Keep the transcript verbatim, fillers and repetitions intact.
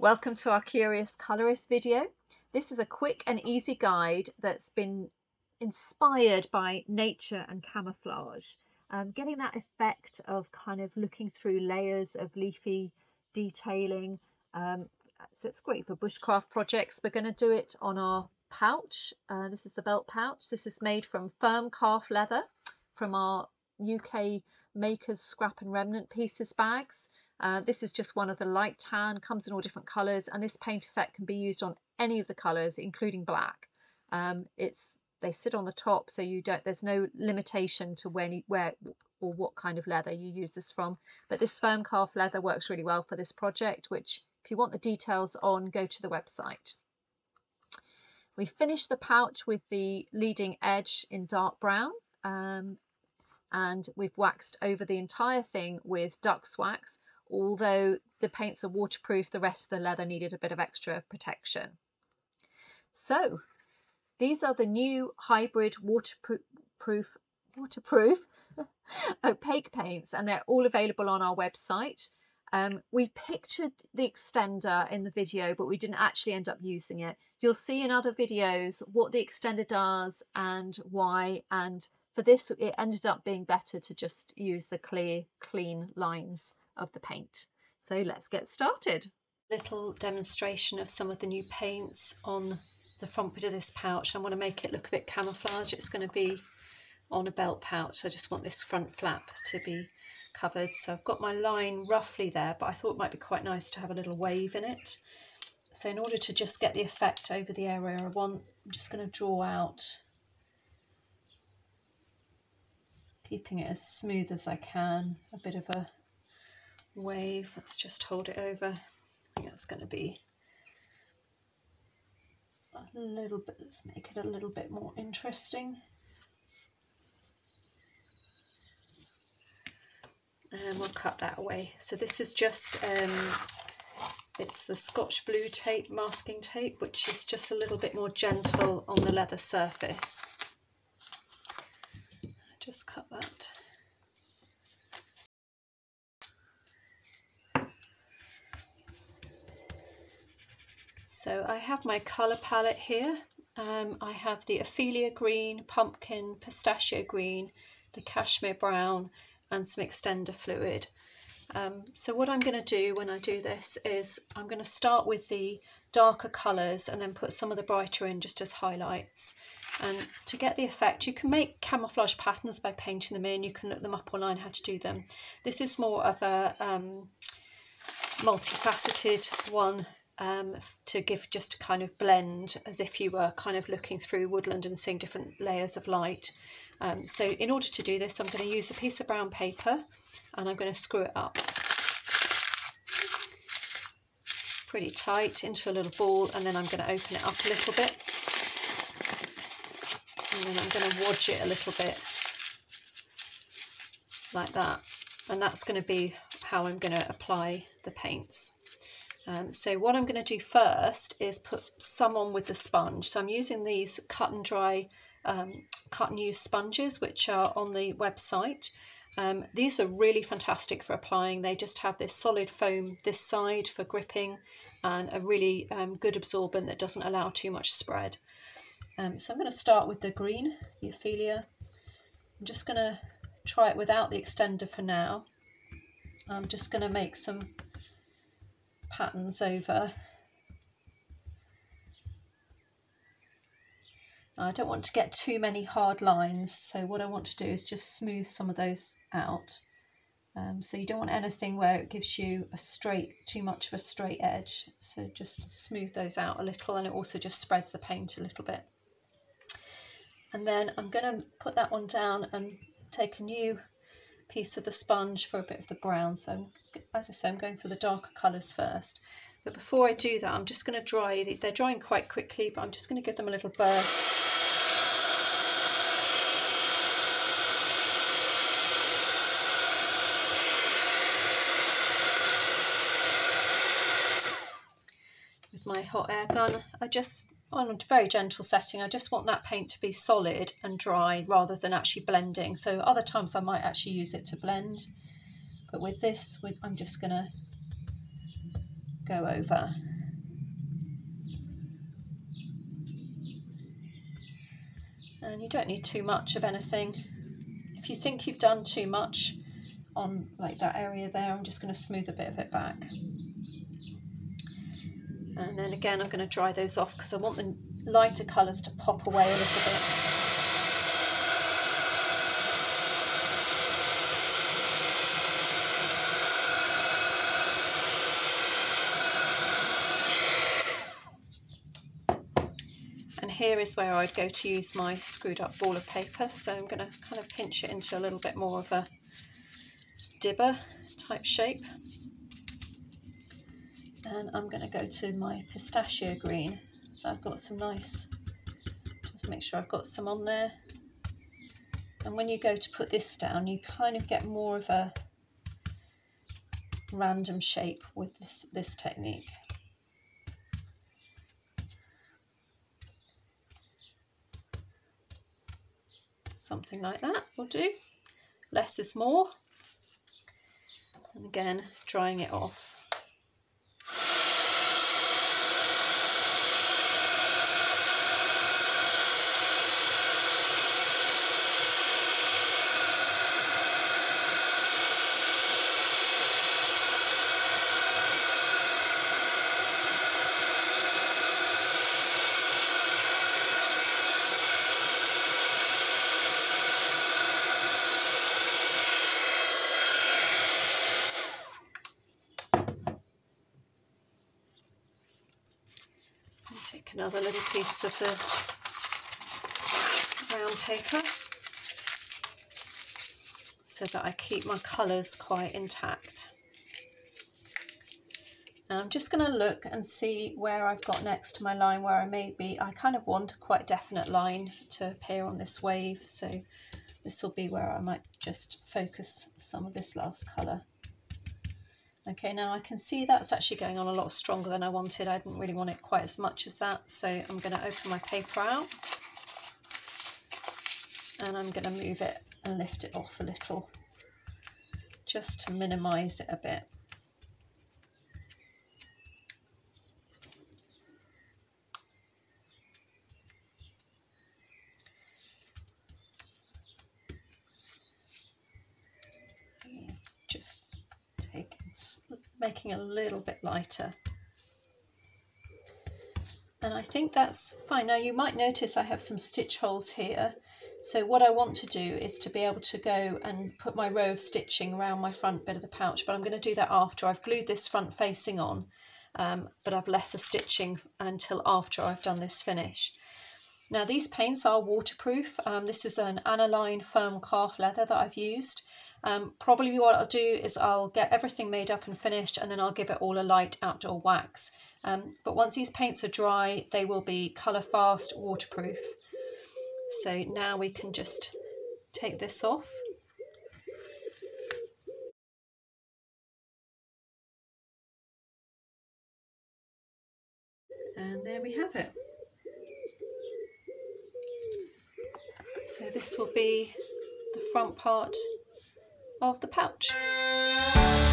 Welcome to our Curious Colourist video. This is a quick and easy guide that's been inspired by nature and camouflage. Um, getting that effect of kind of looking through layers of leafy detailing. Um, so it's great for bushcraft projects. We're going to do it on our pouch. Uh, this is the belt pouch. This is made from firm calf leather from our U K Makers Scrap and Remnant Pieces bags. Uh, this is just one of the light tan, comes in all different colours, and this paint effect can be used on any of the colours, including black. Um, it's they sit on the top, so you don't. There's no limitation to when, where, or what kind of leather you use this from. But this firm calf leather works really well for this project. Which, if you want the details on, go to the website. We finished the pouch with the leading edge in dark brown. Um, and we've waxed over the entire thing with Duckswax. Although the paints are waterproof, the rest of the leather needed a bit of extra protection. So these are the new hybrid waterproof waterproof opaque paints, and they're all available on our website. Um, we pictured the extender in the video, but we didn't actually end up using it. You'll see in other videos what the extender does and why, and for this it ended up being better to just use the clear, clean lines of the paint. So let's get started. Little demonstration of some of the new paints on the front bit of this pouch. I want to make it look a bit camouflage. It's going to be on a belt pouch. I just want this front flap to be covered. So I've got my line roughly there, but I thought it might be quite nice to have a little wave in it. So in order to just get the effect over the area I want, I'm just going to draw out, keeping it as smooth as I can, a bit of a wave. Let's just hold it over. I think that's going to be a little bit, let's make it a little bit more interesting. And we'll cut that away. So this is just, um, it's the Scotch Blue tape, masking tape, which is just a little bit more gentle on the leather surface. Just cut that. So I have my colour palette here. Um, I have the Ophelia green, pumpkin, pistachio green, the cashmere brown, and some extender fluid. Um, so what I'm going to do when I do this is I'm going to start with the darker colours and then put some of the brighter in just as highlights. And to get the effect, you can make camouflage patterns by painting them in. You can look them up online how to do them. This is more of a um, multifaceted one. Um, to give just a kind of blend, as if you were kind of looking through woodland and seeing different layers of light. Um, so in order to do this, I'm going to use a piece of brown paper and I'm going to screw it up pretty tight into a little ball, and then I'm going to open it up a little bit and then I'm going to wodge it a little bit like that, and that's going to be how I'm going to apply the paints. Um, so what I'm going to do first is put some on with the sponge. So I'm using these cut and dry, um, cut and use sponges, which are on the website. Um, these are really fantastic for applying. They just have this solid foam this side for gripping and a really um, good absorbent that doesn't allow too much spread. Um, so I'm going to start with the green, Euphelia. I'm just going to try it without the extender for now. I'm just going to make some patterns over. I don't want to get too many hard lines, so what I want to do is just smooth some of those out. Um, so you don't want anything where it gives you a straight, too much of a straight edge. So just smooth those out a little, and it also just spreads the paint a little bit. And then I'm going to put that one down and take a new piece of the sponge for a bit of the brown. So as I say, I'm going for the darker colours first, but before I do that I'm just going to dry. They're drying quite quickly, but I'm just going to give them a little burst. With my hot air gun, I just, on a very gentle setting, I just want that paint to be solid and dry rather than actually blending. So other times I might actually use it to blend, but with this, with, I'm just going to go over. And you don't need too much of anything. If you think you've done too much on like that area there, I'm just going to smooth a bit of it back. And then again, I'm going to dry those off because I want the lighter colours to pop away a little bit. And here is where I'd go to use my screwed up ball of paper. So I'm going to kind of pinch it into a little bit more of a dibber type shape. And I'm going to go to my pistachio green. So I've got some nice, just make sure I've got some on there. And when you go to put this down, you kind of get more of a random shape with this, this technique. Something like that will do. Less is more. And again, drying it off. Take another little piece of the brown paper so that I keep my colours quite intact. Now I'm just going to look and see where I've got next to my line where I may be. I kind of want a quite definite line to appear on this wave, so this will be where I might just focus some of this last colour. Okay, now I can see that's actually going on a lot stronger than I wanted. I didn't really want it quite as much as that, so I'm going to open my paper out and I'm going to move it and lift it off a little just to minimise it a bit. Just making a little bit lighter, and I think that's fine. Now you might notice I have some stitch holes here, so what I want to do is to be able to go and put my row of stitching around my front bit of the pouch, but I'm going to do that after I've glued this front facing on, um, but I've left the stitching until after I've done this finish. Now these paints are waterproof. Um, this is an aniline firm calf leather that I've used. Um, probably what I'll do is I'll get everything made up and finished, and then I'll give it all a light outdoor wax. Um, but once these paints are dry, they will be colour fast, waterproof. So now we can just take this off. And there we have it. So this will be the front part of the pouch.